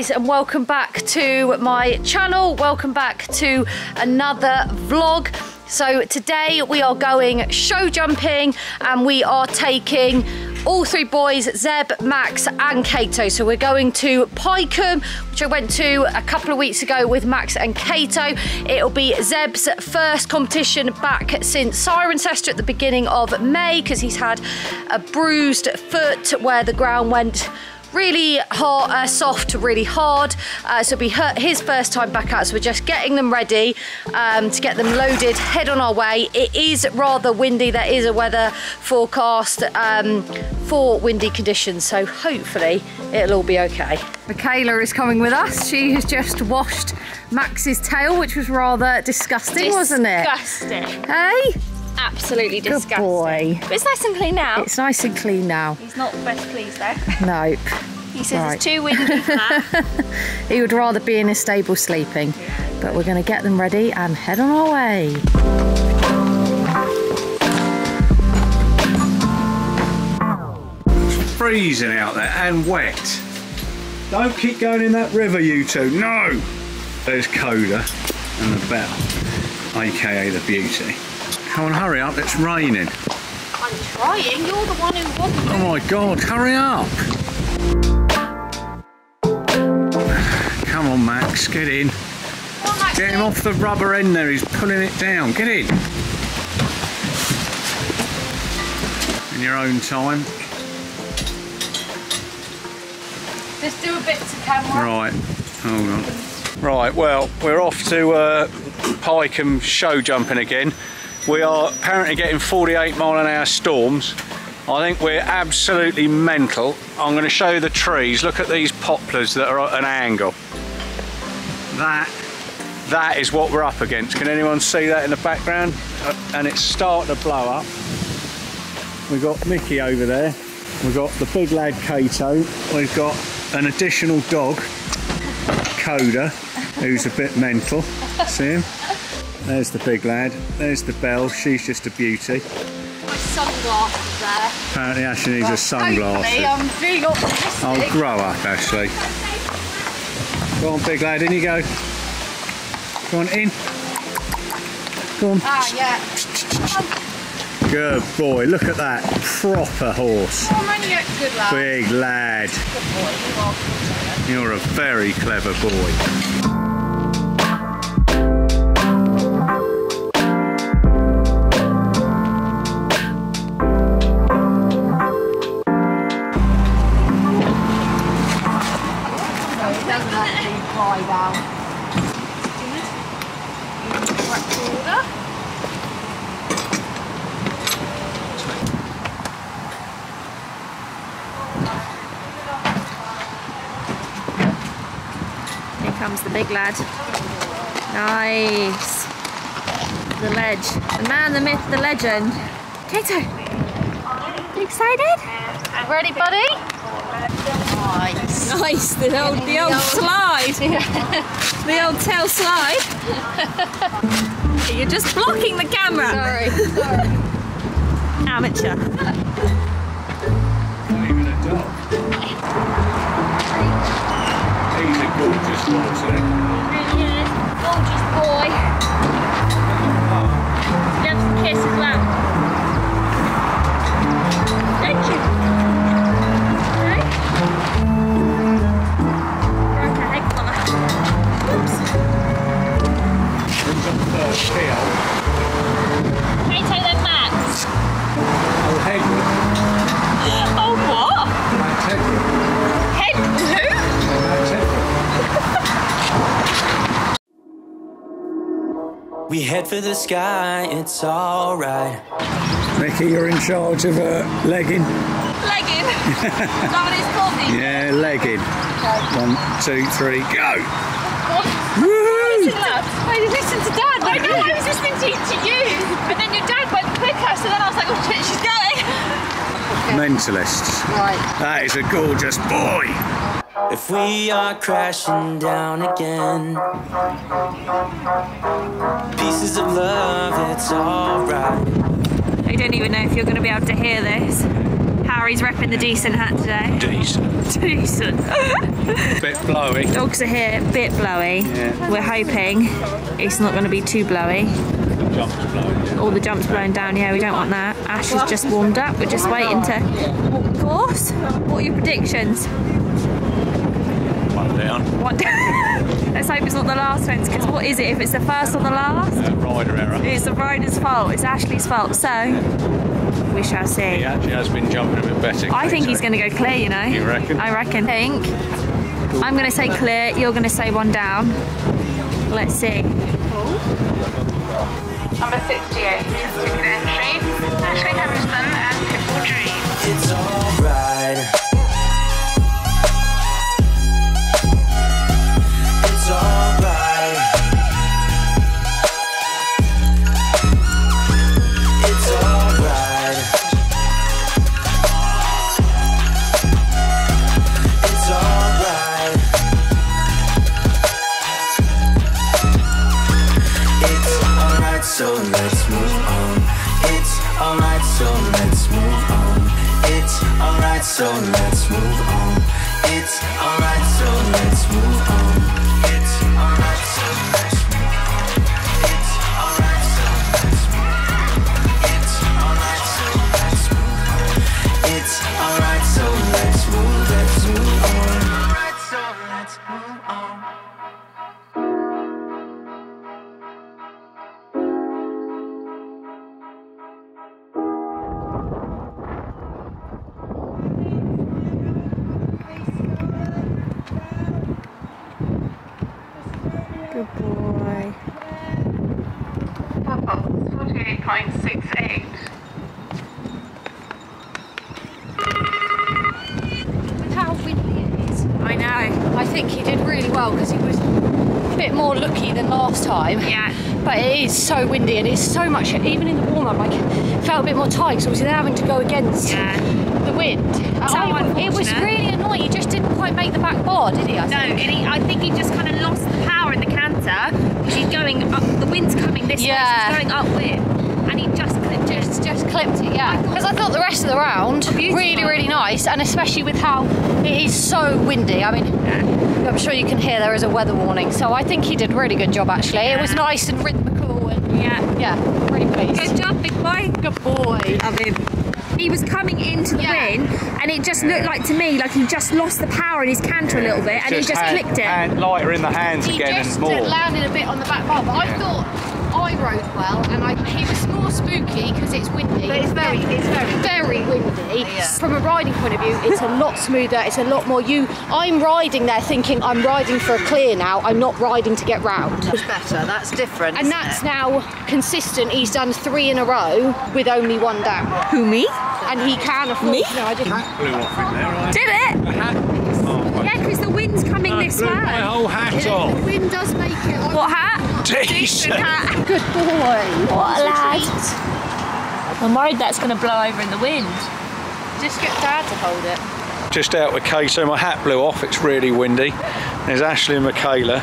guys, and welcome back to my channel. Welcome back to another vlog. So today we are going show jumping and we are taking all three boys, Zeb, Max and Kato. So we're going to Pyecombe, which I went to a couple of weeks ago with Max and Kato. It'll be Zeb's first competition back since Cirencester at the beginning of May, because he's had a bruised foot where the ground went really hard, soft to really hard, so it'll be his first time back out. So we're just getting them ready to get them loaded, head on our way. It is rather windy, there is a weather forecast for windy conditions, so hopefully it'll all be okay. Michaela is coming with us. She has just washed Max's tail, which was rather disgusting, wasn't it? Disgusting. Hey? Absolutely disgusting. Good boy. But it's nice and clean now. It's nice and clean now. He's not best pleased though. Nope. He says right. It's too windy for that. He would rather be in his stable sleeping. Yeah. But we're going to get them ready and head on our way. It's freezing out there and wet. Don't keep going in that river, you two. No! There's Coda and the bell, aka the beauty. Come on, hurry up, it's raining. I'm trying, you're the one who wants to. Oh my God, hurry up. Come on, Max, get in. Come on, Max, get him off the rubber end there, he's pulling it down. Get in. In your own time. Just do a bit to camera. Right, hold on. Right, well, we're off to Pyecombe show jumping again. We are apparently getting 48-mile-an-hour storms. I think we're absolutely mental. I'm going to show you the trees. Look at these poplars that are at an angle. That is what we're up against. Can anyone see that in the background? And it's starting to blow up. We've got Mickey over there. We've got the big lad Kato. We've got an additional dog, Coda, who's a bit mental. See him? There's the big lad, there's the belle, she's just a beauty. My sunglasses there. Apparently Ashley needs a sunglasses. Hopefully, I'm being optimistic. I'll grow up, Ashley. Go on, big lad, in you go. Go on, in. Go on. Ah, yeah. Good boy, look at that proper horse. Come on, you good lad. Big lad. Good boy, you are. You're a very clever boy. Comes the big lad. Nice. The ledge. The man, the myth, the legend. Kato. You excited? Ready, buddy? Nice. Nice. The old slide. Yeah. The old tail slide. You're just blocking the camera. Sorry. Amateur. Not even a dog. He's a gorgeous boy, isn't he? He really is. Gorgeous boy. Loves to kiss as well. Don't you? No? Broke her head, Connor. Oops. Who's on first here? Hey, take that, Max. Oh, head. Oh, what? Max Head. Head? Who? We head for the sky, it's alright. Mickey, you're in charge of legging. Legging? Is that what it's called? Yeah, legging. Okay. 1, 2, 3, go! Woohoo! I listened to Dad. I know, I was listening to you, but then your dad went quicker, so then I was like, oh shit, she's going. Mentalists. Right. That is a gorgeous boy. If we are crashing down again, pieces of love, it's alright. I don't even know if you're going to be able to hear this. How are he's repping the decent hat today. Decent. Decent. Bit blowy. Dogs are here, bit blowy. Yeah. We're hoping it's not going to be too blowy. All the jumps blown down, yeah, we don't want that. Ash has just warmed up, we're just waiting to walk the course. What are your predictions? One down. One down. Let's hope it's not the last fence, because what is it if it's the first or the last? Rider error. It's the rider's fault, it's Ashley's fault, so... we shall see. He actually has been jumping a bit better. I think he's going to go clear, you know. You reckon? I reckon. I'm going to say clear, you're going to say one down. Let's see. Number 68, ticket entry, Ashley Harrison and Pitbull Dream. It's alright. It's alright. So let's move on. It's alright, so let's move on. It's alright, so let's move on. It's alright, so let's move on. It's alright, so let's move on. It's alright, so let's move on. It's alright, so let's move on. It's alright, so let's move on. Alright, so let's move on. So windy, and it's so much, even in the warm-up I felt a bit more tight because obviously they're having to go against the wind. It was really annoying. He just didn't quite make the back bar, did he? I think he just kind of lost the power in the canter because he's going up, the wind's coming this way, so he's going upwind, and he just clipped it. Just clipped it, yeah. Because I thought the rest of the round, really, really nice, and especially with how it is so windy. I mean, I'm sure you can hear there is a weather warning, so I think he did a really good job actually. It was nice and rhythmical. Yeah, pretty pleased. Good job, big boy. Good boy. Love him. He was coming into the wind, and it just looked like to me like he just lost the power in his canter a little bit, and he just clicked it. And lighter in the hands again and more. He just landed a bit on the back bar, but I thought I rode well, and he was more spooky because it's windy. But it's very windy. Yeah. From a riding point of view, it's a lot smoother. It's a lot more I'm riding there thinking I'm riding for a clear now. I'm not riding to get round. That's better. That's different. And that's now consistent. He's done 3 in a row with only 1 down. Who, me? And he can afford. Me? No, I didn't. Hat blew off in there. Yeah, because the wind's coming this way. My whole hat off. The wind does make it. What hat? Decent hat. Good boy. What a lad. I'm worried that's going to blow over in the wind. Just get Dad to hold it. Just out with Kato, so my hat blew off. It's really windy. There's Ashley and Michaela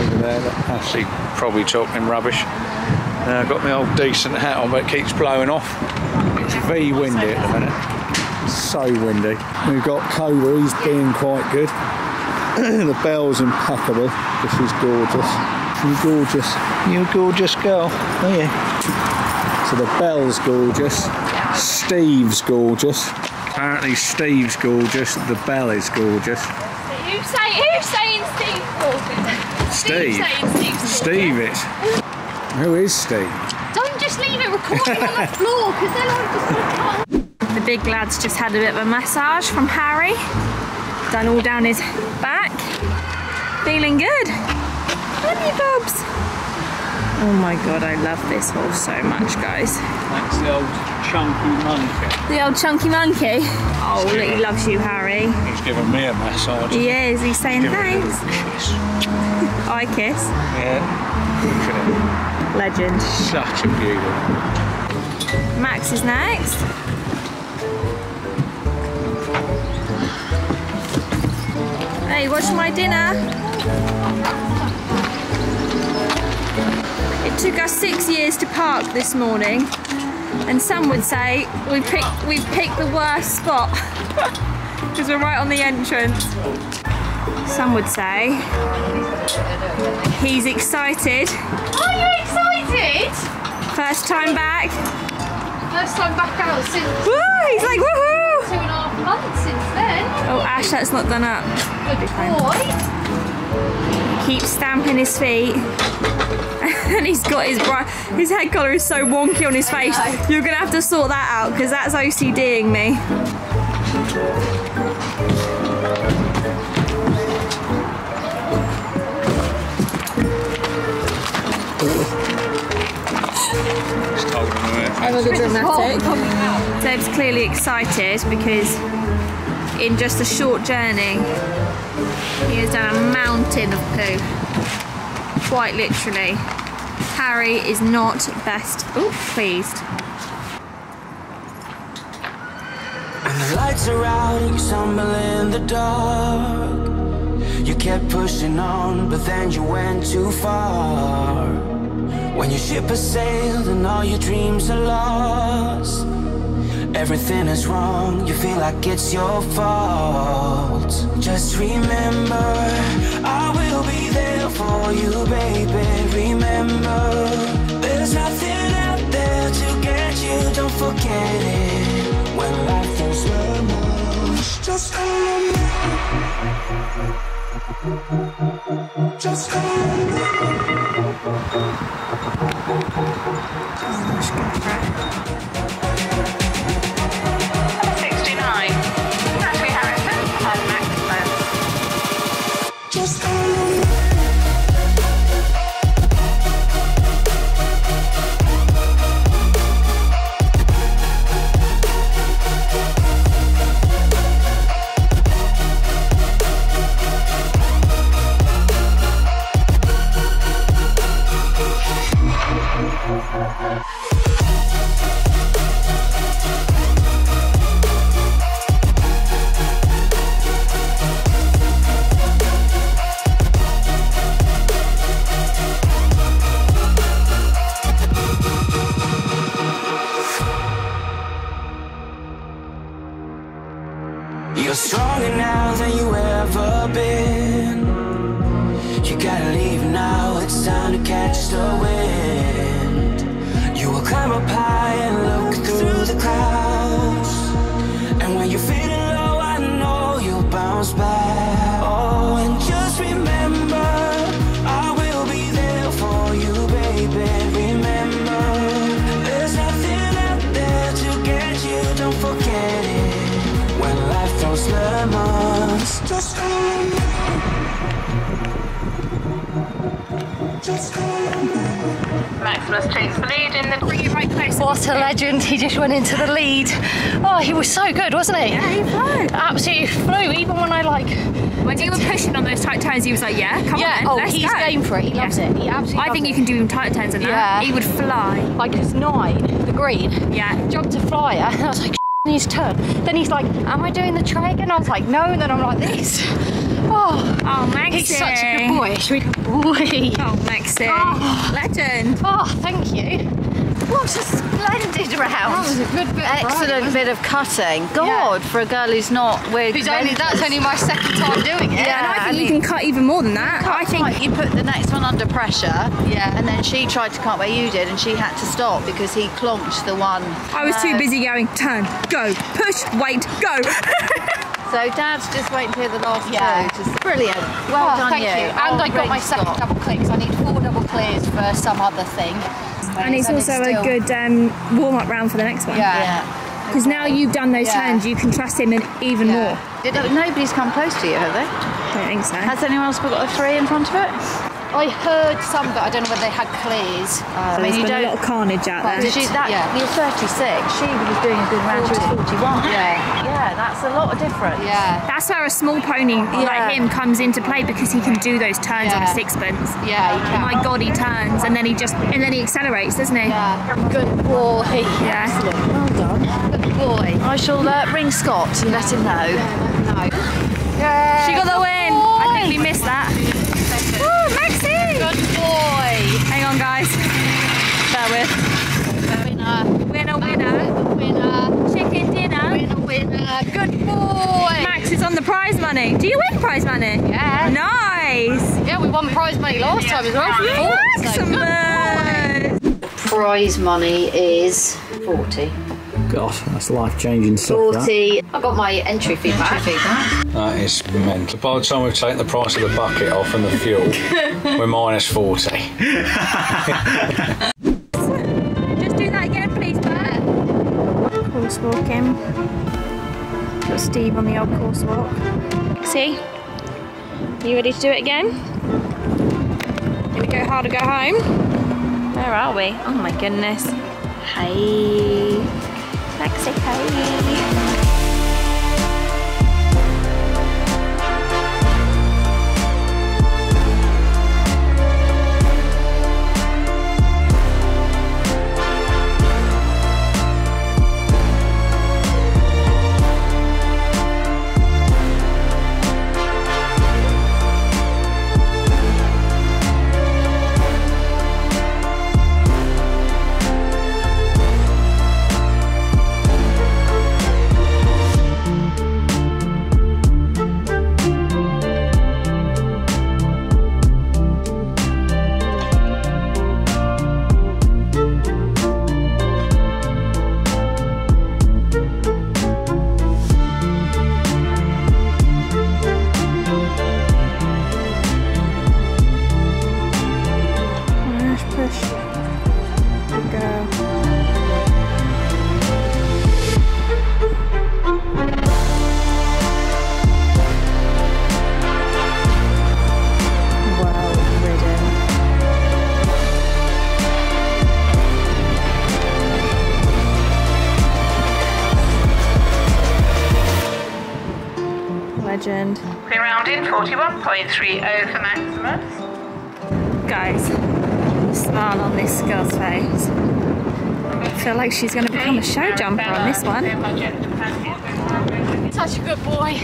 over there. Ashley probably talking rubbish. And I've got my old decent hat on, but it keeps blowing off. It's very windy at the minute. So windy. We've got Kato. He's being quite good. The bell's impeccable. This is gorgeous. You're a gorgeous girl, are you? So the bell's gorgeous, Steve's gorgeous. Apparently Steve's gorgeous, the bell is gorgeous. Who's saying Steve's gorgeous? Steve? Steve it. Who is Steve? Don't just leave it recording on the floor, because then I'll just... The big lad's just had a bit of a massage from Harry. Done all down his back. Feeling good. Oh my god, I love this horse so much, guys. That's the old chunky monkey. The old chunky monkey? Oh, look, he loves you, Harry. He's giving me a massage. He is, he's saying thanks. I kiss. Yeah. Legend. Such a beauty. Max is next. Hey, what's my dinner? It took us 6 years to park this morning, and some would say we've picked the worst spot because we're right on the entrance. Some would say he's excited. Are you excited? First time back. First time back out since. Woo! He's like woohoo! 2.5 months since then. Oh, Ash, that's not done up. Good boy. Keeps stamping his feet. And he's got his head collar is so wonky on his face. You're gonna have to sort that out because that's OCDing me. Zeb's clearly excited because in just a short journey he has done a mountain of poo. Quite literally. Harry is not best pleased. And the lights are out, you stumble in the dark. You kept pushing on, but then you went too far. When your ship has sailed and all your dreams are lost, everything is wrong, you feel like it's your fault. Just remember, I will be there for you, baby. Remember, there's nothing out there to get you, don't forget it. When life feels worse, just remember. Just go. Number 69, Natalie Harrison and Max. Just go. You're stronger now than you ever been. You gotta leave now, it's time to catch the wind. You will climb up high and look through the clouds. And when you're feeling low, I know you'll bounce back. Oh, and just remember, I will be there for you, baby. Remember, there's nothing out there to get you, don't forget it. When life throws lemons, just remember. Just remember. Maximus takes the lead in the... Bring it right close. What a legend, he just went into the lead. Oh, he was so good, wasn't he? Yeah, he flew. Absolutely flew, even when I when you were pushing on those tight turns, he was like, yeah, come on then, let's go. Yeah, he's game for it, he loves it. He absolutely loves it. I think you can do him tight turns and that. Yeah. He would fly. Like his 9, the green, jumped a flyer, and I was like, his turn. Then he's like, am I doing the tray again? I was like, no. And then I'm like this. Oh, Maxie. He's such a good boy. Good boy. Oh, Maxie. Oh. Legend. Oh, thank you. What a splendid round. That was a good bit. Excellent bit of cutting. God, for a girl who's not weird. That's only my second time doing it. Yeah, and I think you can cut even more than that. I think you put the next one under pressure. Yeah. And then she tried to cut where you did and she had to stop because he clonked the one. I was too busy going, turn, go, push, wait, go. So Dad's just waiting to hear the last two. Brilliant. Well done, thank you. And I got my second double click, because I need 4 double clears for some other thing. And it's also a good warm-up round for the next one. Yeah. Because now you've done those turns, you can trust him in even more. Nobody's come close to you, have they? I don't think so. Has anyone else got a 3 in front of it? I heard some, but I don't know whether they had clears. I mean, there's been a lot of carnage out there. You're 36, she was doing a good round, she was 41. Yeah, that's a lot of difference. Yeah. That's where a small pony like him comes into play, because he can do those turns on a 6-pence. Yeah, he can. My God, he turns, and then he accelerates, doesn't he? Yeah. Good boy. Yeah. Excellent. Well done. Good boy. I shall ring Scott and let him know. No. Yeah. She got the win. Boy. I think we missed that. Good boy! Hang on, guys. Bear with. Winner. Winner. money. Do you win prize money? Yeah. Nice. Yeah, we won prize money last time as well. Yeah. Excellent. Prize money is 40. God, that's life-changing stuff. 40. I got my entry fee back. That is mental. By the time we've taken the price of the bucket off and the fuel, we're minus 40. Just do that again, please, Bert. Course walking. Got Steve on the old course walk. See? You ready to do it again? Here we go, harder, go home. Where are we? Oh my goodness. Hey. Mexico. Legend. We rounded 41.30 for Maximus. Guys, smile on this girl's face. I feel like she's going to become a show jumper on this one. Such a good boy.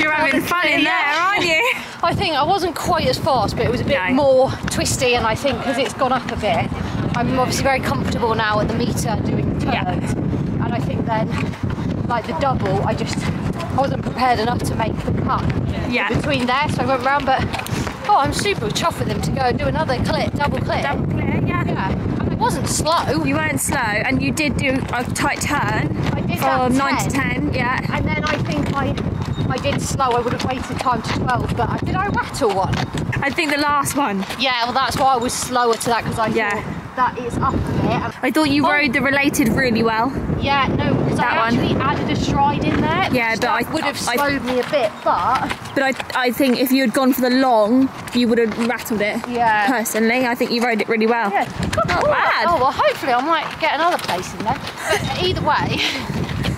You're having fun in there, aren't you? I think I wasn't quite as fast, but it was a bit more twisty, and I think because it's gone up a bit, I'm obviously very comfortable now at the metre doing turns. And I think then, like the double, I wasn't prepared enough to make the cut between there, so I went round, but I'm super chuffed with them to go and do another clip, double clip. Double clip, And it wasn't slow. You weren't slow, and you did do a tight turn. I did from 9 to 10, And then I think I did slow. I would have waited time to 12, but did I rattle one? I think the last one. Yeah, well that's why I was slower to that, because I thought that is up a bit. I thought you rode the related really well. Yeah, no, because I actually added a stride in there. Yeah, but I would have slowed me a bit, but I think if you had gone for the long, you would have rattled it. Yeah. Personally, I think you rode it really well. Yeah. Not bad. Oh well, hopefully I might get another place in there. But either way,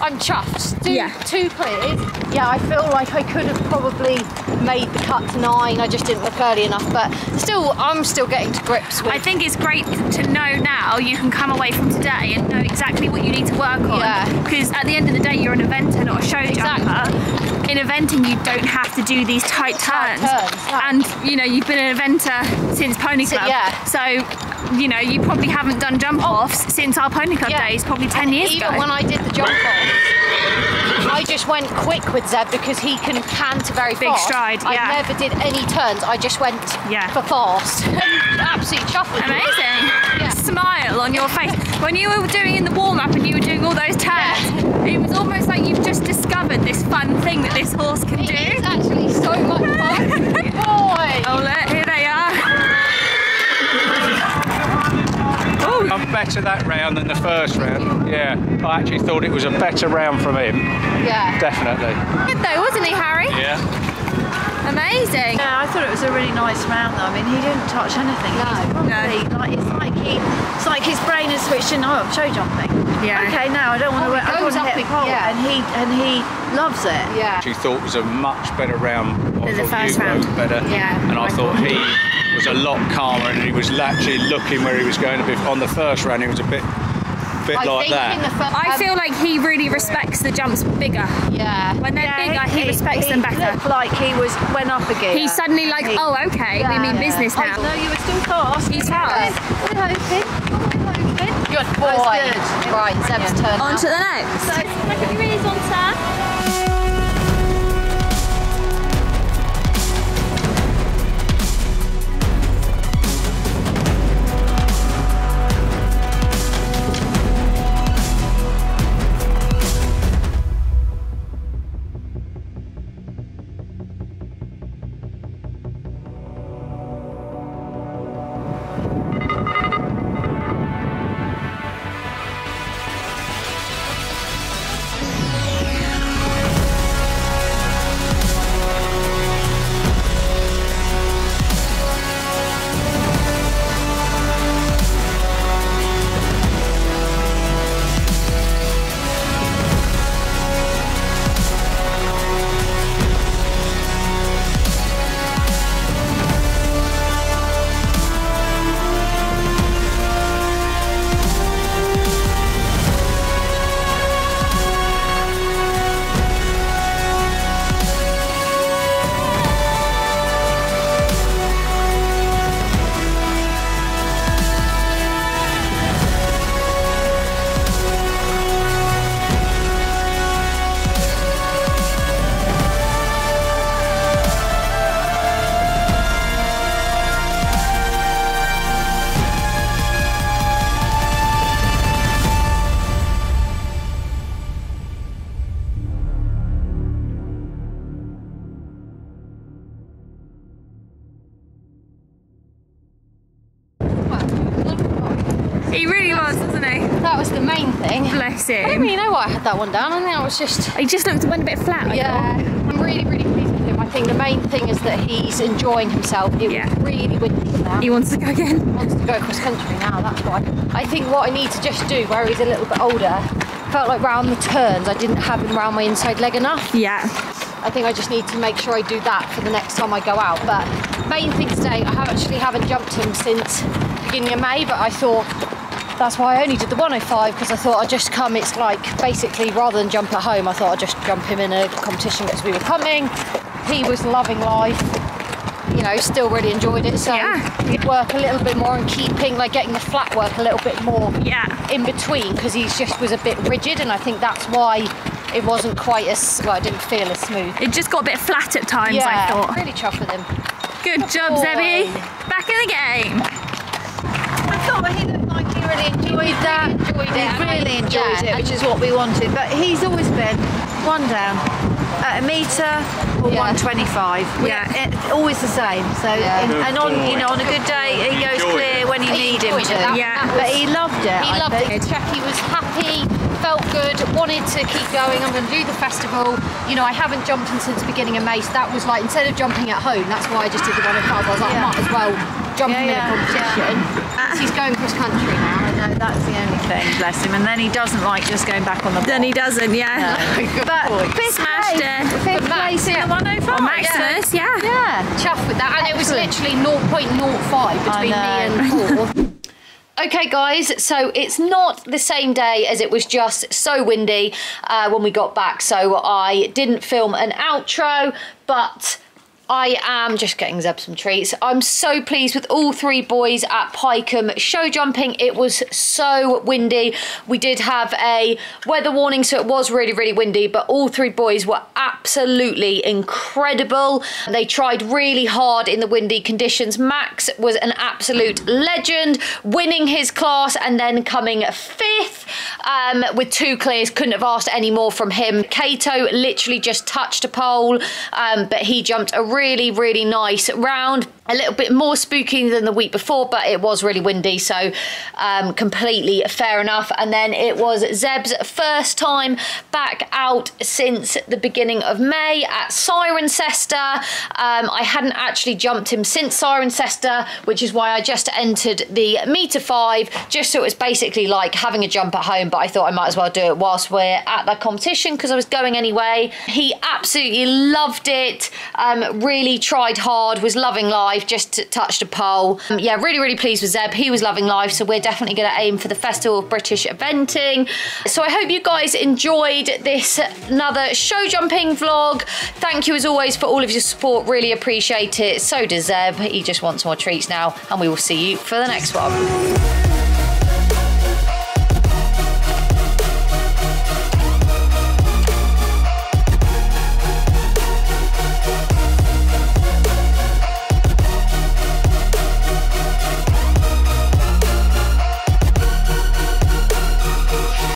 I'm chuffed. Two clears. Yeah, I feel like I could have probably made the cut to 9. I just didn't look early enough. But still, I'm still getting to grips with. I think it's great to know now you can come away from today and know exactly what you need to work on, because at the end of the day you're an eventer, not a show jumper. In eventing you don't have to do these tight turns, and you know you've been an eventer since Pony Club, so you know you probably haven't done jump offs since our Pony Club days, probably 10 years ago. Even when I did the jump offs, I just went quick with Zeb because he can canter very fast. Big stride, I never did any turns, I just went for fast. Absolute chuffle. Amazing. Smile on your face. When you were doing in the warm-up and you were doing all those turns, it was almost like you've just discovered this fun thing that this horse can do. It's actually so much fun. Boy! Oh look, here they are. Ooh. I'm better that round than the first round. Yeah, I actually thought it was a better round from him. Yeah. Definitely. Good though, wasn't he, Harry? Yeah. Amazing. Yeah, I thought it was a really nice round though. I mean, he didn't touch anything. No. Like, it's like his brain has switched in. Oh, I'm show jumping. Yeah. Okay, now I don't want to. I want to hit the pole, and he loves it. Yeah. She thought it was a much better round than the first round. Better. Yeah. And I thought he was a lot calmer, and he was actually looking where he was going to be. On the first round, he was a bit like that. I feel like he really respects the jumps bigger. Yeah. When they're bigger, he respects them better. Like he went up again. He suddenly like, oh, okay, we mean business now. No, you were still fast. He's fast. We're hoping. Good boy. Right, Zeb's turn. On to the next. So, second release on, sir. really was, wasn't he? That was the main thing. Bless him. I don't really know why I had that one down. I think I was just... He just looked a bit flat. Yeah. I'm really, really pleased with him. I think the main thing is that he's enjoying himself. It was really windy now. He wants to go again. He wants to go cross country now, that's why. I think what I need to just do, where he's a little bit older, felt like round the turns, I didn't have him round my inside leg enough. Yeah. I think I just need to make sure I do that for the next time I go out. But main thing today, I actually haven't jumped him since beginning of May, but I thought that's why I only did the 105, because I thought I'd just come, it's like basically rather than jump at home, I thought I'd just jump him in a competition as we were coming. He was loving life, you know, still really enjoyed it. So work a little bit more and keeping, like getting the flat work a little bit more in between, because he just was a bit rigid, and I think that's why it wasn't quite as, well, I didn't feel as smooth. It just got a bit flat at times, I thought. Really chuffed with him. Good job, Zebby. Back in the game. I thought he looked like he really enjoyed that. He really enjoyed it, which is what we wanted. But he's always been one down at a metre or 125. Yeah, always the same. So and on, you know, on a good day, he goes clear when you need him to. Yeah, but he loved it. He loved it. Jackie was happy. Felt good, wanted to keep going. I'm going to do the festival. You know, I haven't jumped in since the beginning of May, so that was like, instead of jumping at home, that's why I just did the 105. I was like, I might as well jump in a competition. He's going cross country now. No, that's the only thing, bless him. And then he doesn't like just going back on the board. Then he doesn't, No. But fifth place in the 105. On Maximus, yeah. Chuffed with that. And it was literally 0.05 between me and Paul. Okay guys, so it's not the same day as it was just so windy when we got back, so I didn't film an outro, but I am just getting Zeb some treats. I'm so pleased with all three boys at Pyecombe show jumping. It was so windy. We did have a weather warning, so it was really, really windy, but all three boys were absolutely incredible. They tried really hard in the windy conditions. Max was an absolute legend, winning his class and then coming fifth with two clears. Couldn't have asked any more from him. Kato literally just touched a pole, but he jumped a really, really nice round. A little bit more spooky than the week before, but it was really windy, so completely fair enough. And then it was Zeb's first time back out since the beginning of May at Cirencester. I hadn't actually jumped him since Cirencester, which is why I just entered the metre 5, just so it was basically like having a jump at home, but I thought I might as well do it whilst we're at that competition, because I was going anyway. He absolutely loved it. Really tried hard, was loving life, just touched a pole. Yeah, really, really pleased with Zeb. He was loving life, so we're definitely going to aim for the Festival of British Eventing. So I hope you guys enjoyed this another show jumping vlog. Thank you as always for all of your support, really appreciate it. So does Zeb, he just wants more treats now, and we will see you for the next one.